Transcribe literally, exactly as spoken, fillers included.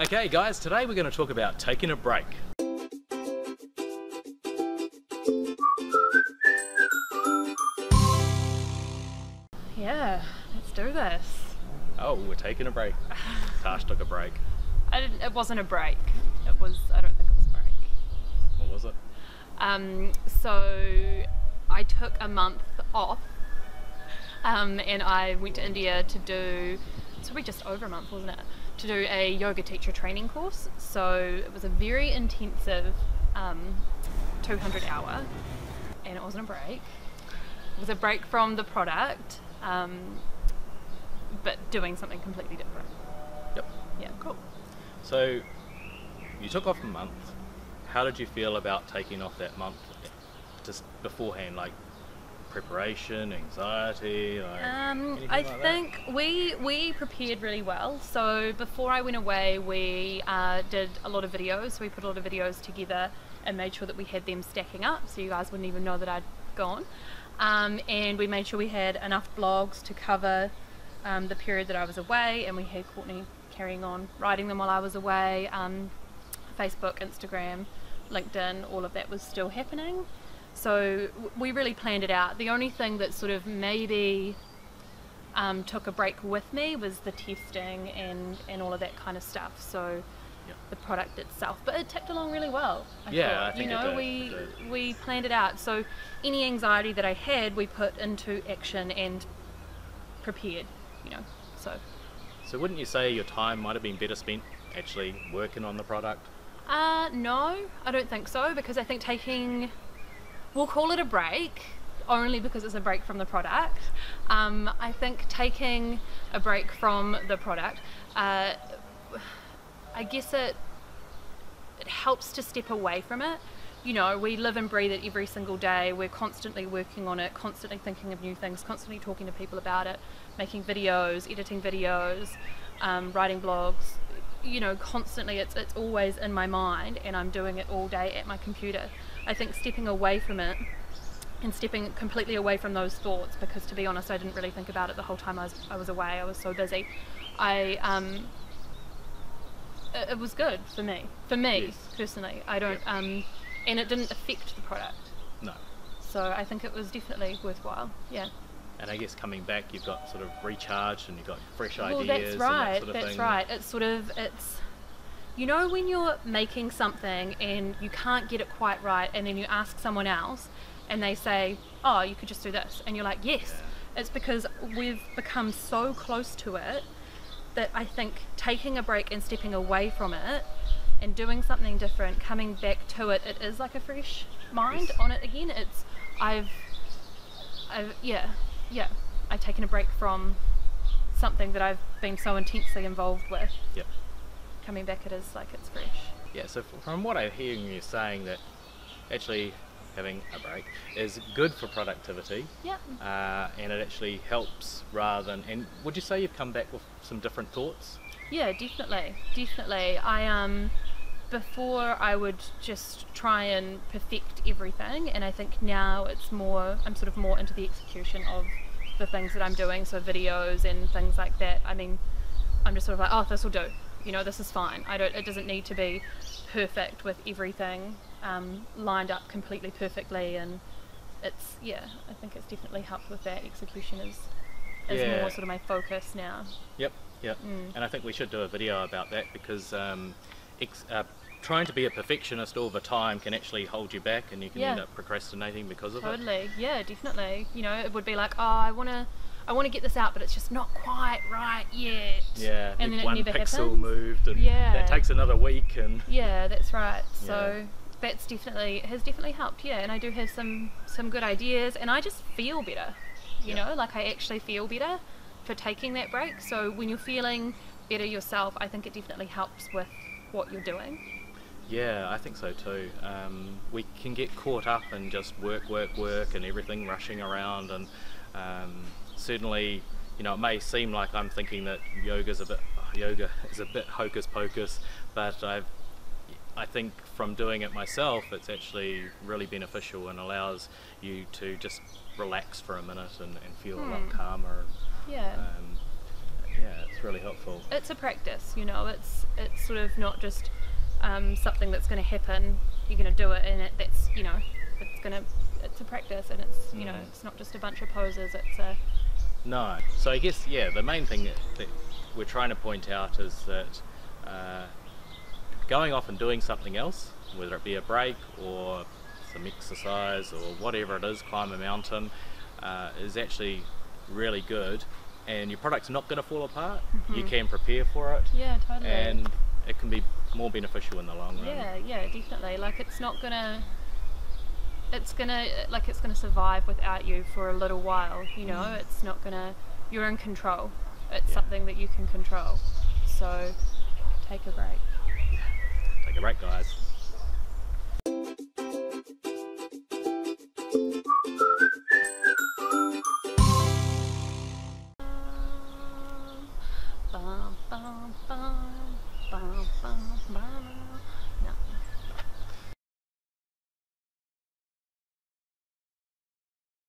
Okay guys, today we're going to talk about taking a break. Yeah, let's do this. Oh, we're taking a break. Tash took a break. I didn't, it wasn't a break. It was, I don't think it was a break. What was it? Um, so I took a month off um, and I went to India to do, it's probably just over a month, wasn't it? To do a yoga teacher training course. So it was a very intensive um, two hundred hour, and it wasn't a break. It was a break from the product, um, but doing something completely different. Yep. Yeah. Cool. So you took off a month. How did you feel about taking off that month just beforehand? Like preparation, anxiety, like um, I like think that? we we prepared really well. So before I went away, we uh, did a lot of videos. We put a lot of videos together and made sure that we had them stacking up, so you guys wouldn't even know that I'd gone. Um, and we made sure we had enough blogs to cover um, the period that I was away, and we had Courtney carrying on writing them while I was away. Um, Facebook, Instagram, LinkedIn, all of that was still happening. So we really planned it out. The only thing that sort of maybe um, took a break with me was the testing and, and all of that kind of stuff. So yep. The product itself, but it tipped along really well. I yeah, thought. I think you know, it did. we it did. we planned it out. So any anxiety that I had, we put into action and prepared. You know, so. So wouldn't you say your time might have been better spent actually working on the product? Uh, no, I don't think so, because I think taking. We'll call it a break only because it's a break from the product. Um, I think taking a break from the product, uh, I guess it it helps to step away from it. You know, we live and breathe it every single day. We're constantly working on it, constantly thinking of new things, constantly talking to people about it, making videos, editing videos, um, writing blogs. You know, constantly it's it's always in my mind, and I'm doing it all day at my computer. I think stepping away from it and stepping completely away from those thoughts, because to be honest I didn't really think about it the whole time I was, I was away. I was so busy. I um, it, it was good for me, for me yes. personally. I don't yeah. um, and it didn't affect the product. No. So I think it was definitely worthwhile. Yeah. And I guess coming back, you've got sort of recharged and you've got fresh well, ideas. That's right. And that sort of that's thing. right. It's sort of it's. You know, when you're making something and you can't get it quite right, and then you ask someone else and they say, oh, you could just do this, and you're like, yes. Yeah. It's because we've become so close to it that I think taking a break and stepping away from it and doing something different, coming back to it, it is like a fresh mind yes. on it again. It's, I've, I've, yeah, yeah, I've taken a break from something that I've been so intensely involved with. Yep. Coming back it is like it's fresh. Yeah, so from what I'm hearing you saying, that actually having a break is good for productivity. Yeah. Uh, and it actually helps rather than, and would you say you've come back with some different thoughts? Yeah, definitely, definitely. I um, before I would just try and perfect everything, and I think now it's more, I'm sort of more into the execution of the things that I'm doing, so videos and things like that. I mean, I'm just sort of like, oh, this will do. You know, this is fine. I don't, it doesn't need to be perfect with everything um, lined up completely perfectly, and it's, yeah, I think it's definitely helped with that. Execution is, is yeah. more sort of my focus now. Yep, yep. Mm. And I think we should do a video about that, because um, ex uh, trying to be a perfectionist all the time can actually hold you back, and you can yeah. end up procrastinating because of totally. it. Totally, yeah, definitely. You know, it would be like, oh, I want to I want to get this out, but it's just not quite right yet. Yeah, and then it one never pixel happens. moved, and yeah. that takes another week. And yeah, that's right. So yeah. that's definitely has definitely helped. Yeah, and I do have some some good ideas, and I just feel better. You yeah. know, like I actually feel better for taking that break. So when you're feeling better yourself, I think it definitely helps with what you're doing. Yeah, I think so too. Um, we can get caught up in just work, work, work, and everything rushing around, and um, certainly, you know, it may seem like I'm thinking that yoga's a bit, yoga is a bit hocus pocus, but I've, I think from doing it myself, it's actually really beneficial and allows you to just relax for a minute and, and feel hmm. a lot calmer. Yeah. Um, Yeah, it's really helpful. It's a practice, you know, it's it's sort of not just um, something that's going to happen, you're going to do it, and it, that's, you know, it's going to, it's a practice, and it's, you mm. know, it's not just a bunch of poses, it's a... No, so I guess, yeah, the main thing that, that we're trying to point out is that uh, going off and doing something else, whether it be a break or some exercise or whatever it is, climb a mountain, uh, is actually really good, and your product's not going to fall apart. Mm-hmm. You can prepare for it. Yeah, totally. And it can be more beneficial in the long run. Yeah, yeah, definitely. Like it's not going to, it's going to, like it's going to survive without you for a little while, you know, mm. it's not going to, you're in control. It's yeah. something that you can control. So take a break. Yeah. Take a break, guys. Bum, bum, bum, bum, bum, bum.